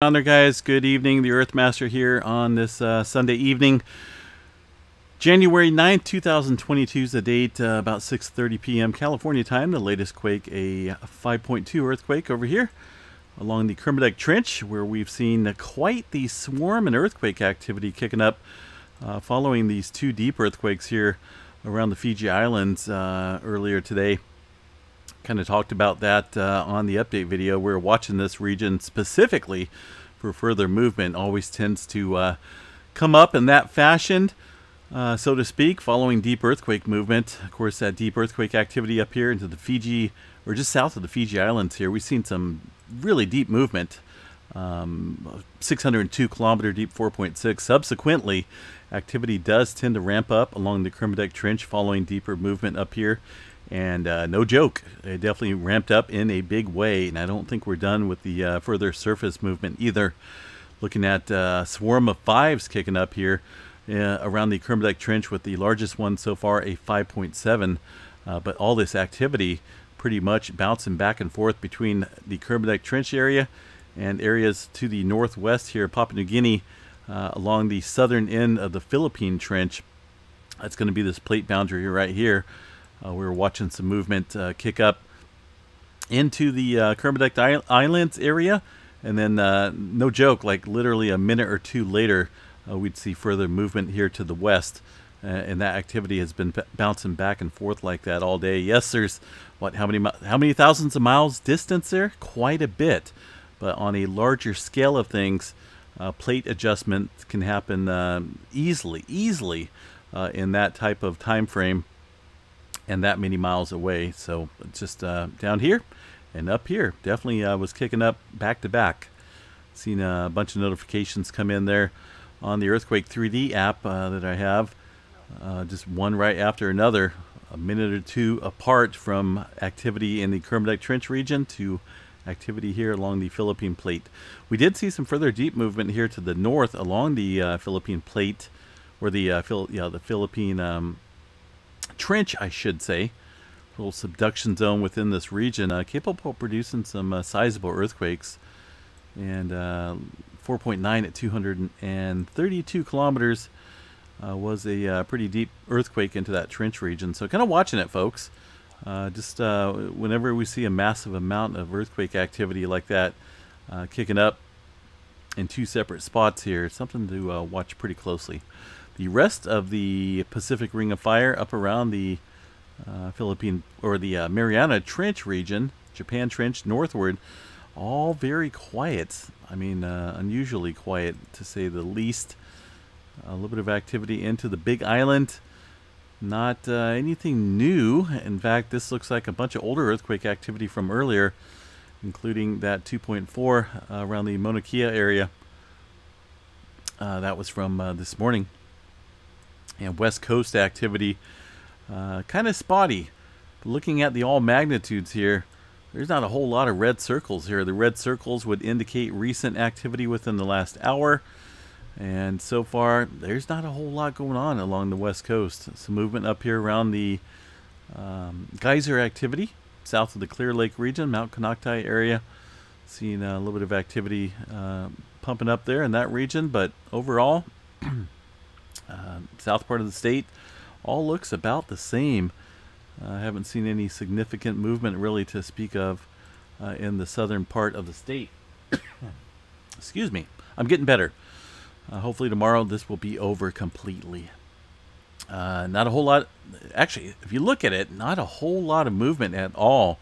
On there, guys. Good evening. The Earth Master here on this Sunday evening. January 9th, 2022 is the date, about 6:30 p.m. California time. The latest quake, a 5.2 earthquake over here along the Kermadec Trench, where we've seen quite the swarm and earthquake activity kicking up following these two deep earthquakes here around the Fiji Islands earlier today. Kind of talked about that on the update video. We're watching this region specifically for further movement. Always tends to come up in that fashion, so to speak, following deep earthquake movement. Of course, that deep earthquake activity up here into the Fiji, or just south of the Fiji Islands here, we've seen some really deep movement. 602 kilometer deep, 4.6. Subsequently, activity does tend to ramp up along the Kermadec Trench following deeper movement up here. And no joke, it definitely ramped up in a big way. And I don't think we're done with the further surface movement either. Looking at swarm of fives kicking up here around the Kermadec Trench, with the largest one so far, a 5.7. But all this activity pretty much bouncing back and forth between the Kermadec Trench area and areas to the northwest here, Papua New Guinea, along the southern end of the Philippine Trench. That's going to be this plate boundary right here. We were watching some movement kick up into the Kermadec Islands area, and then no joke, like literally a minute or two later, we'd see further movement here to the west, and that activity has been bouncing back and forth like that all day. Yes, there's how many thousands of miles distance there? Quite a bit, but on a larger scale of things, plate adjustment can happen easily in that type of time frame. And that many miles away. So just down here and up here, definitely was kicking up back to back. Seen a bunch of notifications come in there on the Earthquake 3D app that I have, just one right after another, a minute or two apart, from activity in the Kermadec Trench region to activity here along the Philippine Plate. We did see some further deep movement here to the north along the Philippine Plate, or the Philippine Trench, I should say. A little subduction zone within this region, capable of producing some sizable earthquakes. And 4.9 at 232 kilometers was a pretty deep earthquake into that trench region. So kind of watching it, folks. Just whenever we see a massive amount of earthquake activity like that kicking up in two separate spots here, something to watch pretty closely. The rest of the Pacific Ring of Fire up around the Mariana Trench region, Japan Trench northward, all very quiet. I mean, unusually quiet, to say the least. A little bit of activity into the Big Island. Not anything new. In fact, this looks like a bunch of older earthquake activity from earlier, including that 2.4 around the Monokea area. That was from this morning. And West Coast activity, kind of spotty. Looking at the all magnitudes here, there's not a whole lot of red circles here. The red circles would indicate recent activity within the last hour. And so far, there's not a whole lot going on along the West Coast. Some movement up here around the geyser activity, south of the Clear Lake region, Mount Konocti area. Seeing a little bit of activity pumping up there in that region, but overall, south part of the state all looks about the same. I haven't seen any significant movement really to speak of in the southern part of the state. Excuse me, I'm getting better. Hopefully tomorrow this will be over completely. Not a whole lot, actually, if you look at it, not a whole lot of movement at all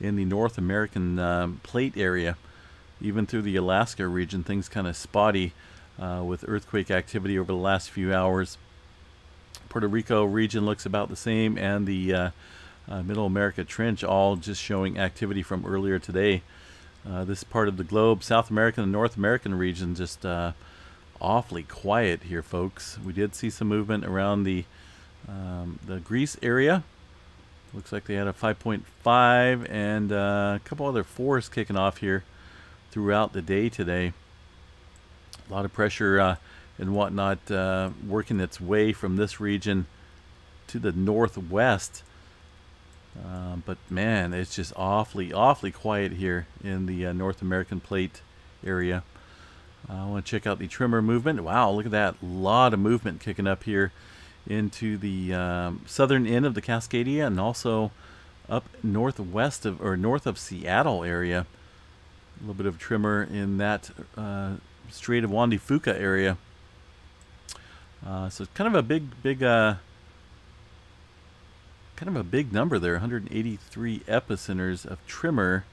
in the North American plate area. Even through the Alaska region, things kind of spotty. With earthquake activity over the last few hours. Puerto Rico region looks about the same, and the Middle America Trench all just showing activity from earlier today. This part of the globe, South American and North American region, just awfully quiet here, folks. We did see some movement around the Greece area. Looks like they had a 5.5 and a couple other 4s kicking off here throughout the day today. A lot of pressure and whatnot working its way from this region to the northwest. But man, it's just awfully quiet here in the North American plate area. I want to check out the tremor movement. Wow, look at that. A lot of movement kicking up here into the southern end of the Cascadia and also up northwest of, or north of Seattle area. A little bit of tremor in that Strait of Juan de Fuca area. So it's kind of a big number there, 183 epicenters of tremor.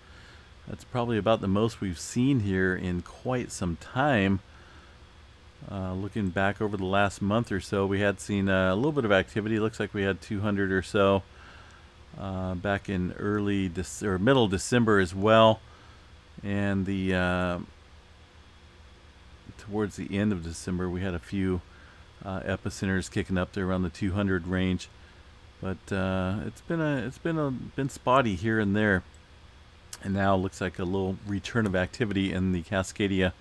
That's probably about the most we've seen here in quite some time. Looking back over the last month or so, we had seen a little bit of activity. Looks like we had 200 or so back in early or middle December as well, and the towards the end of December we had a few epicenters kicking up there around the 200 range. But it's been spotty here and there, and now it looks like a little return of activity in the Cascadia.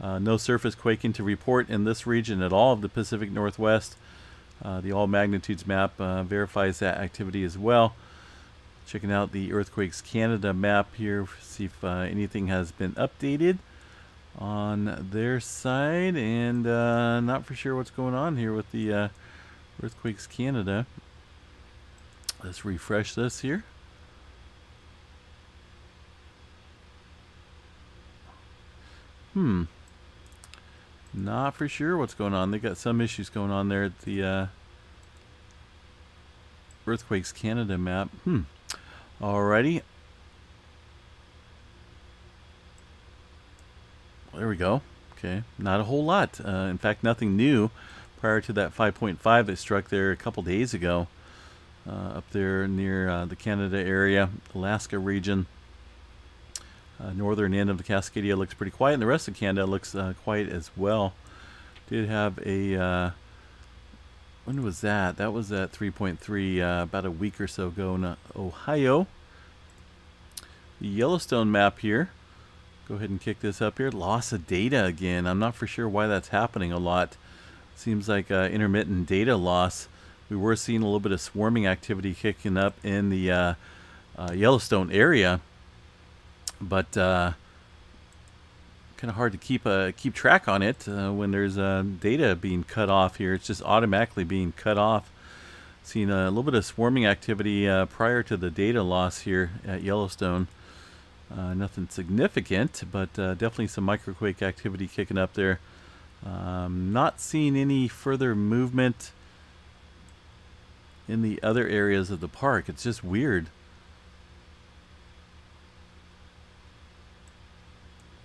No surface quaking to report in this region at all of the Pacific Northwest. The all magnitudes map verifies that activity as well. Checking out the Earthquakes Canada map here, see if anything has been updated on their side, and not for sure what's going on here with the Earthquakes Canada. Let's refresh this here. Not for sure what's going on. They got some issues going on there at the Earthquakes Canada map. Alrighty. There we go. Okay, not a whole lot. In fact, nothing new prior to that 5.5 that struck there a couple days ago up there near the Canada area, Alaska region. Northern end of the Cascadia looks pretty quiet, and the rest of Canada looks quiet as well. Did have a when was that? That was at 3.3 about a week or so ago in Ohio. The Yellowstone map here. Go ahead and kick this up here. Loss of data again. I'm not for sure why that's happening a lot. Seems like intermittent data loss. We were seeing a little bit of swarming activity kicking up in the Yellowstone area, but kind of hard to keep track on it when there's data being cut off here. It's just automatically being cut off. Seeing a little bit of swarming activity prior to the data loss here at Yellowstone. Nothing significant, but definitely some microquake activity kicking up there. Not seeing any further movement in the other areas of the park. It's just weird.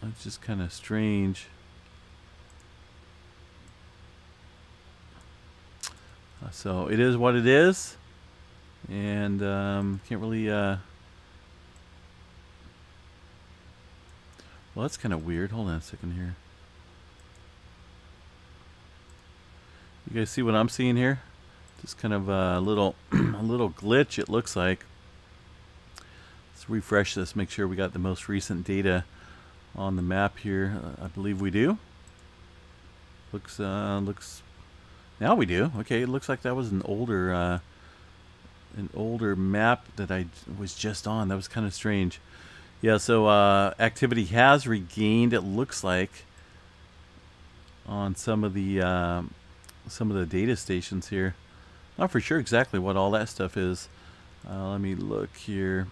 It's just kind of strange. So it is what it is, and can't really well, that's kind of weird. Hold on a second here. You guys see what I'm seeing here? Just kind of a little glitch, it looks like. Let's refresh this, make sure we got the most recent data on the map here. I believe we do. Looks now we do. Okay, it looks like that was an older map that I was just on. That was kind of strange. Yeah, so activity has regained, it looks like, on some of the data stations here. Not for sure exactly what all that stuff is. Let me look here.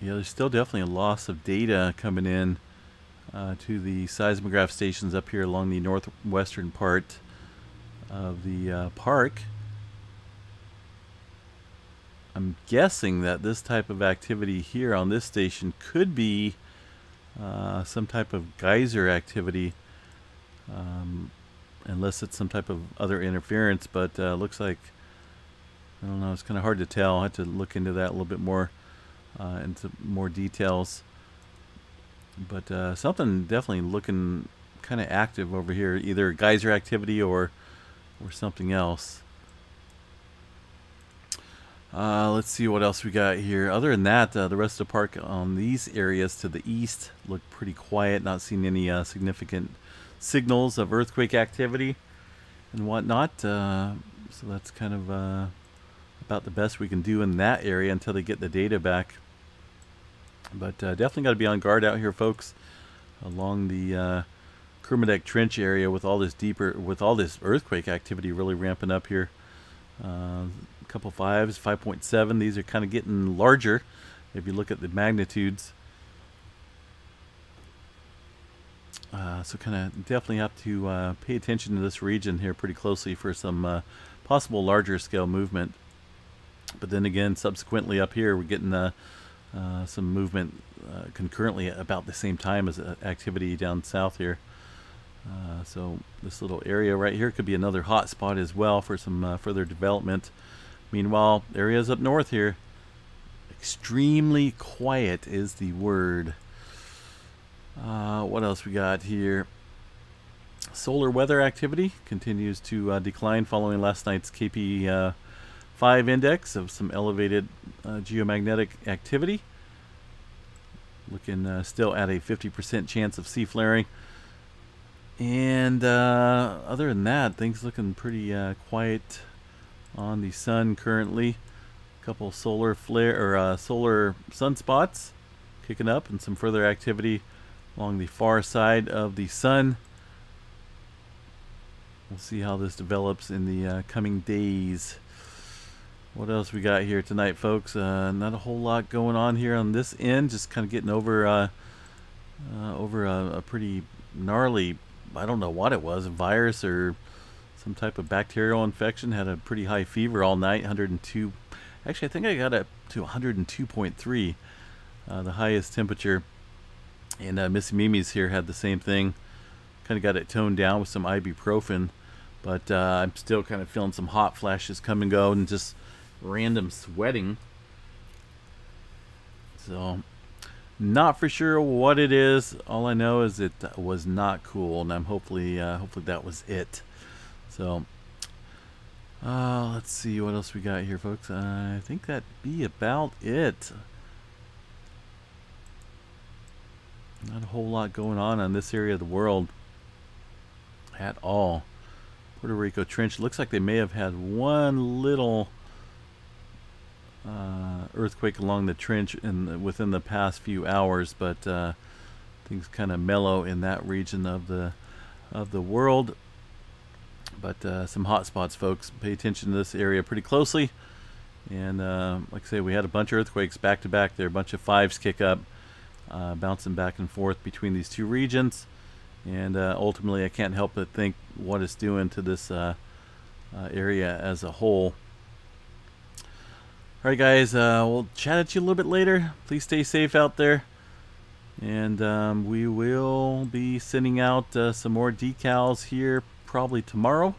Yeah, there's still definitely a loss of data coming in to the seismograph stations up here along the northwestern part of the park. I'm guessing that this type of activity here on this station could be some type of geyser activity, unless it's some type of other interference. But looks like, I don't know, it's kind of hard to tell. I had to look into that a little bit more. Into more details, but something definitely looking kind of active over here, either geyser activity or something else. Let's see what else we got here. Other than that, the rest of the park on these areas to the east look pretty quiet. Not seeing any significant signals of earthquake activity and whatnot, so that's kind of about the best we can do in that area until they get the data back. But definitely got to be on guard out here, folks, along the Kermadec Trench area with all this earthquake activity really ramping up here. A couple 5s, 5.7. These are kind of getting larger if you look at the magnitudes. So kind of definitely have to pay attention to this region here pretty closely for some possible larger scale movement. But then again, subsequently up here, we're getting some movement concurrently about the same time as activity down south here. So this little area right here could be another hot spot as well for some further development. Meanwhile, areas up north here, extremely quiet is the word. What else we got here? Solar weather activity continues to decline following last night's KP5 index of some elevated geomagnetic activity. Looking still at a 50% chance of sea flaring. And other than that, things looking pretty quiet on the sun currently. A couple solar flare or solar sunspots kicking up, and some further activity along the far side of the sun. We'll see how this develops in the coming days. What else we got here tonight, folks? Not a whole lot going on here on this end. Just kind of getting over a pretty gnarly, I don't know what it was, a virus or some type of bacterial infection. Had a pretty high fever all night, 102. Actually, I think I got up to 102.3, the highest temperature. And Miss Mimi's here had the same thing. Kind of got it toned down with some ibuprofen, but I'm still kind of feeling some hot flashes come and go and just random sweating. So not for sure what it is. All I know is it was not cool, and I'm hopefully that was it. So let's see what else we got here, folks. I think that'd be about it. Not a whole lot going on this area of the world at all. Puerto Rico Trench, looks like they may have had one little earthquake along the trench within the past few hours, but things kind of mellow in that region of the world. But some hot spots, folks. Pay attention to this area pretty closely. And like I say, we had a bunch of earthquakes back to back there. A bunch of 5s kick up. Bouncing back and forth between these two regions, and ultimately I can't help but think what it's doing to this area as a whole. Alright guys, we'll chat at you a little bit later. Please stay safe out there, and we will be sending out some more decals here probably tomorrow.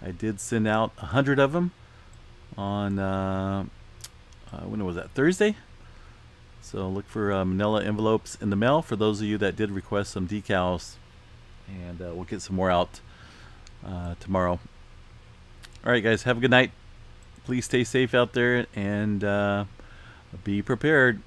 I did send out 100 of them on when was that, Thursday? So look for manila envelopes in the mail for those of you that did request some decals, and we'll get some more out tomorrow. All right, guys, have a good night. Please stay safe out there and be prepared.